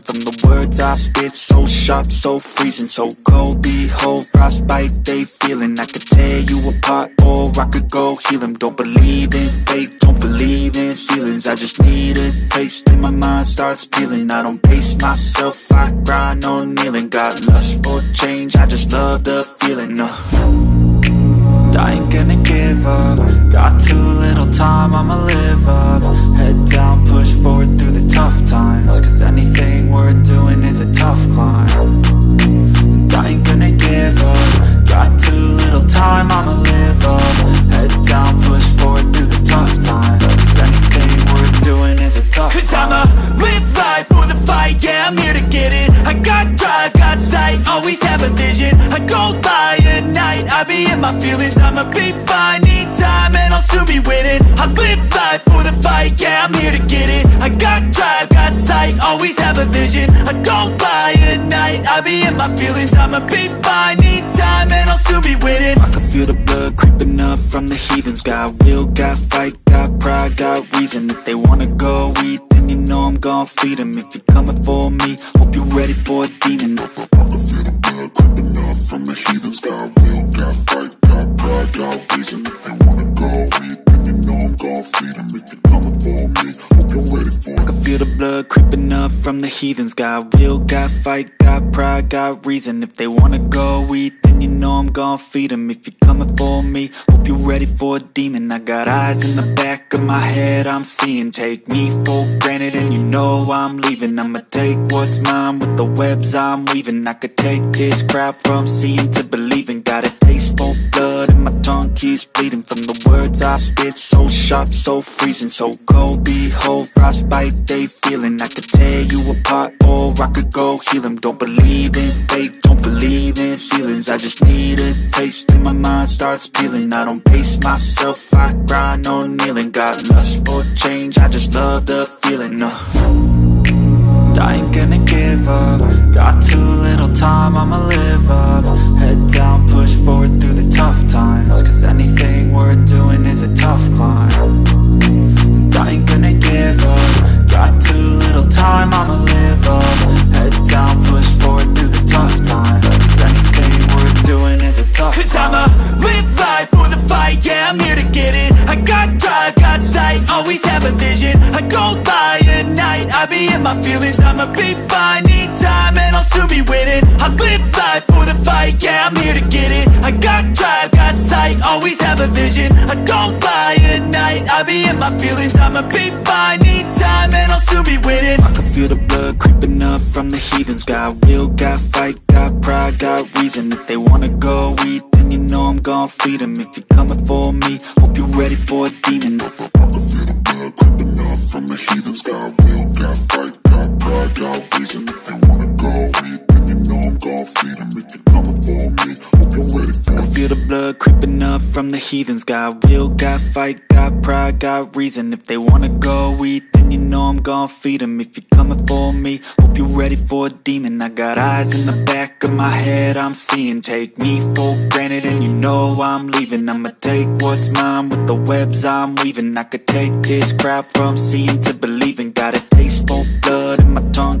from the words I spit, so sharp, so freezing, so cold. Behold, frostbite they feeling. I could tear you apart or I could go heal them. Don't believe in fate, don't believe in ceilings. I just need a taste and my mind starts peeling. I don't pace myself, I grind on kneeling. Got lust for change, I just love the feeling. I ain't gonna give up. Got too little time, I'ma live up. Head down, push forward through the tough times, cause anything worth doing is a tough climb. And I ain't gonna give up. Got too little time, I'ma live up. Head down, push forward through the tough times, cause anything worth doing is a tough climb. Cause I'ma live life for the fight, yeah, I'm here to get it. I got drive, got sight, always have a vision. I go by at night, I be in my feelings. I'ma be fine, need time, and I'll soon be winning. I live life for the fight, yeah, I'm here to get it. I got drive, got sight, always have a vision. I go by at night, I be in my feelings. I'ma be fine, need time, and I'll soon be winning. I can feel the blood creeping up from the heathens. Got will, got fight, got pride, got reason. If they wanna go eat, then you know I'm gon' feed them. If you're coming for me, hope you're ready for a demon. I can feel the blood creeping up from the heathens. Got will, got fight, got pride, got reason. If they wanna go eat, then you know I'm gon' feed them. If you're coming for me, hope you're ready for it. I can feel the blood creeping up from the heathens. Got will, got fight, got pride, got reason. If they wanna go eat, you know I'm gon' feed 'em. If you're coming for me, hope you're ready for a demon. I got eyes in the back of my head, I'm seeing. Take me for granted and you know I'm leaving. I'ma take what's mine with the webs I'm weaving. I could take this crowd from seeing to believing. Got a taste for blood and my tongue keeps bleeding from the words I spit, so sharp, so freezing, so cold. Behold, frostbite they feeling. I could tear you apart or I could go heal 'em. Don't believe in fate, don't believe in ceilings. I just need a taste and my mind starts peeling. I don't pace myself, I grind on kneeling. Got lust for change, I just love the feeling. I ain't gonna give up. Got too little time, I'ma live up. Head down, push forward through the tough times, cause anything worth doing is a tough climb. And I ain't gonna give up. Got too little time, I'ma live up. Head down, push forward through the tough times, cause anything worth doing is a tough climb. Cause I'ma live life for the fight, yeah, I'm here to get it. I got drive, got sight, always have a vision. I go by at night, I be in my feelings. I'ma be fine, need time, and I'll soon be winning. I live life for the fight, yeah, I'm here to get it. I got drive, got sight, always have a vision. I go by at night, I be in my feelings. I'ma be fine, need time, and I'll soon be winning. I can feel the blood creeping up from the heathens. Got will, got fight, got pride, got reason. If they wanna go eat, then you know I'm gon' feed 'em. If you're coming for me, hope you're ready for a demon. I can feel the blood creeping up from the heathens. Got will, got fight, got pride, got reason. If they wanna go eat, then you know I'm gon' feed 'em. If you're coming for me, hope you're ready for it. I can feel the blood creeping up from the heathens. Got will, got fight, got pride, got reason. If they wanna go eat, then you know I'm gon' feed 'em. If you're coming for me, hope you're ready for a demon. I got eyes in the back of my head, I'm seeing. Take me for granted and you know I'm leaving. I'ma take what's mine with the webs I'm weaving. I could take this crowd from seeing to believing. Got a taste for blood and my tongue